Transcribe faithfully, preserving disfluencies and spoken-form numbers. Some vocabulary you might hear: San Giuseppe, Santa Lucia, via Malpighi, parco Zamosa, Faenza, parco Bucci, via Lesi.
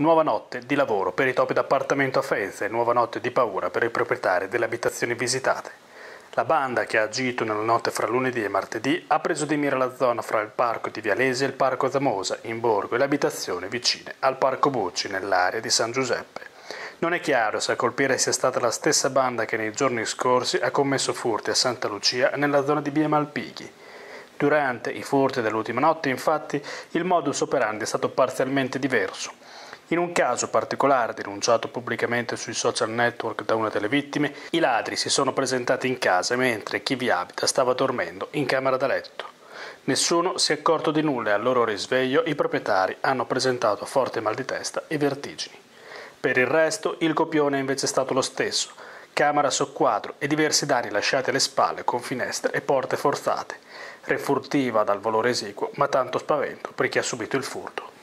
Nuova notte di lavoro per i topi d'appartamento a Faenza e nuova notte di paura per i proprietari delle abitazioni visitate. La banda che ha agito nella notte fra lunedì e martedì ha preso di mira la zona fra il parco di Vialesi e il parco Zamosa, in Borgo, e le abitazioni vicine al parco Bucci, nell'area di San Giuseppe. Non è chiaro se a colpire sia stata la stessa banda che nei giorni scorsi ha commesso furti a Santa Lucia nella zona di Via Malpighi. Durante i furti dell'ultima notte, infatti, il modus operandi è stato parzialmente diverso. In un caso particolare, denunciato pubblicamente sui social network da una delle vittime, i ladri si sono presentati in casa mentre chi vi abita stava dormendo in camera da letto. Nessuno si è accorto di nulla e al loro risveglio i proprietari hanno presentato forte mal di testa e vertigini. Per il resto il copione è invece stato lo stesso, camera soqquadro e diversi danni lasciati alle spalle con finestre e porte forzate, refurtiva dal valore esiguo ma tanto spavento per chi ha subito il furto.